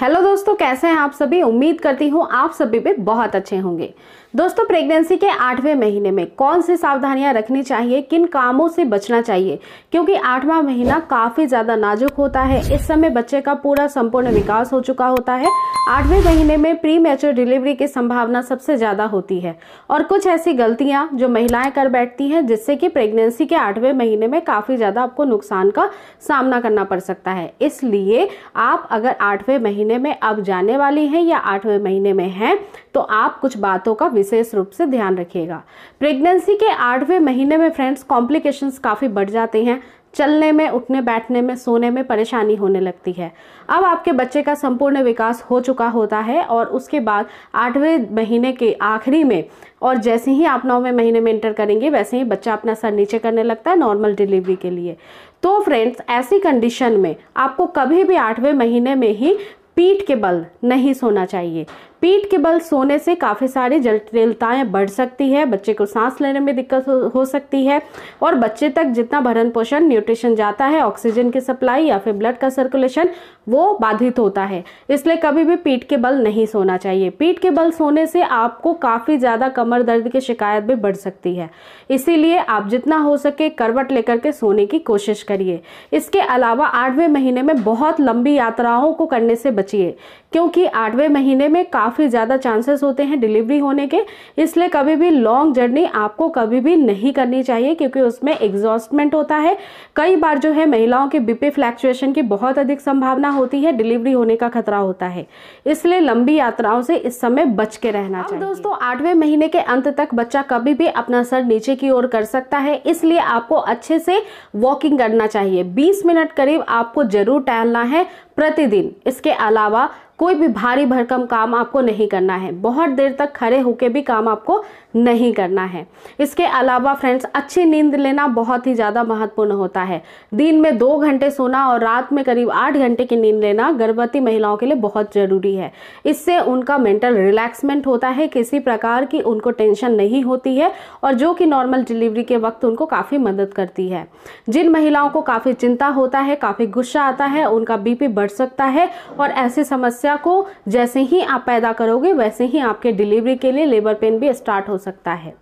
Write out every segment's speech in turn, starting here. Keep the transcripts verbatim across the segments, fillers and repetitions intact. Hello दोस्तों, कैसे हैं आप सभी। उम्मीद करती हूँ आप सभी भी बहुत अच्छे होंगे। दोस्तों, प्रेगनेंसी के आठवें महीने में कौन सी सावधानियां रखनी चाहिए, किन कामों से बचना चाहिए, क्योंकि आठवां महीना काफ़ी ज़्यादा नाजुक होता है। इस समय बच्चे का पूरा संपूर्ण विकास हो चुका होता है। आठवें महीने में प्री मैच्योर डिलीवरी की संभावना सबसे ज़्यादा होती है और कुछ ऐसी गलतियाँ जो महिलाएँ कर बैठती हैं जिससे कि प्रेगनेंसी के आठवें महीने में काफ़ी ज़्यादा आपको नुकसान का सामना करना पड़ सकता है। इसलिए आप अगर आठवें महीने में अब जाने वाली हैं या आठवें महीने में हैं तो आप कुछ बातों का विशेष रूप से ध्यान रखिएगा। प्रेगनेंसी के आठवें महीने में फ्रेंड्स कॉम्प्लिकेशंस काफ़ी बढ़ जाते हैं। चलने में, उठने बैठने में, सोने में परेशानी होने लगती है। अब आपके बच्चे का संपूर्ण विकास हो चुका होता है और उसके बाद आठवें महीने के आखिरी में और जैसे ही आप नौवें महीने में इंटर करेंगे वैसे ही बच्चा अपना सर नीचे करने लगता है नॉर्मल डिलीवरी के लिए। तो फ्रेंड्स, ऐसी कंडीशन में आपको कभी भी आठवें महीने में ही पीठ के बल नहीं सोना चाहिए। पीठ के बल सोने से काफ़ी सारी जटिलताएं बढ़ सकती है। बच्चे को सांस लेने में दिक्कत हो, हो सकती है और बच्चे तक जितना भरण पोषण, न्यूट्रिशन जाता है, ऑक्सीजन की सप्लाई या फिर ब्लड का सर्कुलेशन, वो बाधित होता है। इसलिए कभी भी पीठ के बल नहीं सोना चाहिए। पीठ के बल सोने से आपको काफ़ी ज़्यादा कमर दर्द की शिकायत भी बढ़ सकती है। इसीलिए आप जितना हो सके करवट लेकर के सोने की कोशिश करिए। इसके अलावा आठवें महीने में बहुत लंबी यात्राओं को करने से बचिए, क्योंकि आठवें महीने में काफ़ी ज़्यादा चांसेस होते हैं डिलीवरी होने के। इसलिए कभी भी लॉन्ग जर्नी आपको कभी भी नहीं करनी चाहिए, क्योंकि उसमें एग्जॉस्टमेंट होता है। कई बार जो है महिलाओं के बीपी फ्लैक्चुएशन की बहुत अधिक संभावना होती है, डिलीवरी होने का खतरा होता है। इसलिए लंबी यात्राओं से इस समय बच के रहना चाहिए। दोस्तों, आठवें महीने के अंत तक बच्चा कभी भी अपना सर नीचे की ओर कर सकता है, इसलिए आपको अच्छे से वॉकिंग करना चाहिए। बीस मिनट करीब आपको जरूर टहलना है प्रतिदिन। इसके अलावा कोई भी भारी भरकम काम आपको नहीं करना है। बहुत देर तक खड़े होकर भी काम आपको नहीं करना है। इसके अलावा फ्रेंड्स, अच्छी नींद लेना बहुत ही ज़्यादा महत्वपूर्ण होता है। दिन में दो घंटे सोना और रात में करीब आठ घंटे की नींद लेना गर्भवती महिलाओं के लिए बहुत ज़रूरी है। इससे उनका मेंटल रिलैक्समेंट होता है, किसी प्रकार की उनको टेंशन नहीं होती है और जो कि नॉर्मल डिलीवरी के वक्त उनको काफ़ी मदद करती है। जिन महिलाओं को काफ़ी चिंता होता है, काफ़ी गुस्सा आता है, उनका बीपी बढ़ सकता है और ऐसी समस्या को जैसे ही आप पैदा करोगे वैसे ही आपके डिलीवरी के लिए लेबर पेन भी स्टार्ट हो सकता है।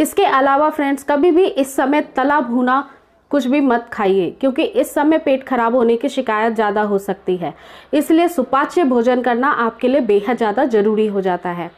इसके अलावा फ्रेंड्स, कभी भी इस समय तला भुना कुछ भी मत खाइए, क्योंकि इस समय पेट खराब होने की शिकायत ज़्यादा हो सकती है। इसलिए सुपाच्य भोजन करना आपके लिए बेहद ज़्यादा ज़रूरी हो जाता है।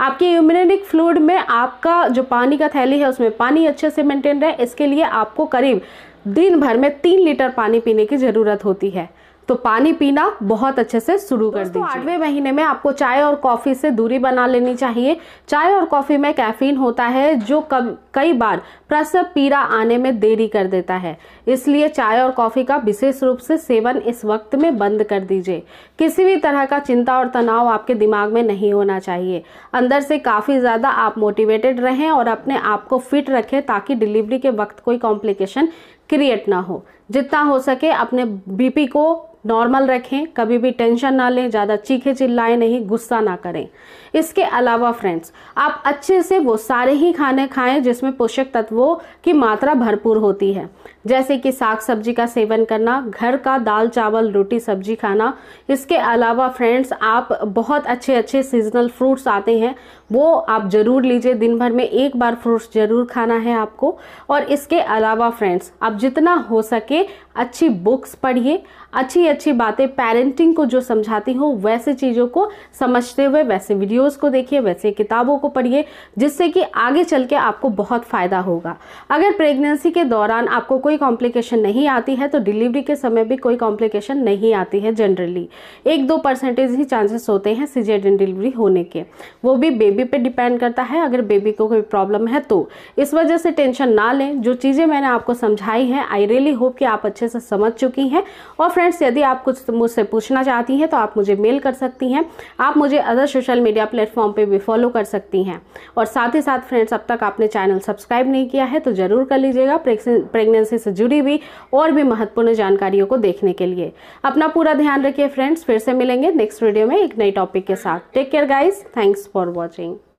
आपके यूरिनरी फ्लूइड में आपका जो पानी का थैली है उसमें पानी अच्छे से मेंटेन रहे, इसके लिए आपको करीब दिन भर में तीन लीटर पानी पीने की ज़रूरत होती है। तो पानी पीना बहुत अच्छे से शुरू कर दीजिए। आठवें महीने में आपको चाय और कॉफ़ी से दूरी बना लेनी चाहिए। चाय और कॉफ़ी में कैफीन होता है जो कब कई बार प्रसव पीड़ा आने में देरी कर देता है। इसलिए चाय और कॉफ़ी का विशेष रूप से सेवन इस वक्त में बंद कर दीजिए। किसी भी तरह का चिंता और तनाव आपके दिमाग में नहीं होना चाहिए। अंदर से काफ़ी ज़्यादा आप मोटिवेटेड रहें और अपने आप को फिट रखें ताकि डिलीवरी के वक्त कोई कॉम्प्लिकेशन क्रिएट ना हो। जितना हो सके अपने बीपी को नॉर्मल रखें, कभी भी टेंशन ना लें, ज़्यादा चीखे चिल्लाएं नहीं, गुस्सा ना करें। इसके अलावा फ्रेंड्स, आप अच्छे से वो सारे ही खाने खाएं जिसमें पोषक तत्वों की मात्रा भरपूर होती है, जैसे कि साग सब्जी का सेवन करना, घर का दाल चावल रोटी सब्जी खाना। इसके अलावा फ्रेंड्स, आप बहुत अच्छे अच्छे सीजनल फ्रूट्स आते हैं वो आप ज़रूर लीजिए। दिन भर में एक बार फ्रूट्स ज़रूर खाना है आपको। और इसके अलावा फ्रेंड्स, आप जितना हो सके अच्छी बुक्स पढ़िए, अच्छी अच्छी बातें पेरेंटिंग को जो समझाती हो वैसे चीज़ों को समझते हुए वैसे वीडियोस को देखिए, वैसे किताबों को पढ़िए, जिससे कि आगे चल के आपको बहुत फ़ायदा होगा। अगर प्रेगनेंसी के दौरान आपको कोई कॉम्प्लिकेशन नहीं आती है तो डिलीवरी के समय भी कोई कॉम्प्लिकेशन नहीं आती है। जनरली एक दो परसेंटेज ही चांसेस होते हैं सीजेरियन डिलीवरी होने के, वो भी बेबी पर डिपेंड करता है। अगर बेबी को कोई प्रॉब्लम है तो इस वजह से टेंशन ना लें। जो चीज़ें मैंने आपको समझाई हैं आई रियली होप कि आप अच्छे से समझ चुकी हैं। और फ्रेंड्स, यदि आप कुछ मुझसे पूछना चाहती हैं तो आप मुझे मेल कर सकती हैं। आप मुझे अदर सोशल मीडिया प्लेटफॉर्म पे भी फॉलो कर सकती हैं। और साथ ही साथ फ्रेंड्स, अब तक आपने चैनल सब्सक्राइब नहीं किया है तो ज़रूर कर लीजिएगा, प्रेगनेंसी से जुड़ी हुई और भी महत्वपूर्ण जानकारियों को देखने के लिए। अपना पूरा ध्यान रखिए फ्रेंड्स। फिर से मिलेंगे नेक्स्ट वीडियो में एक नई टॉपिक के साथ। Take care guys, thanks for watching.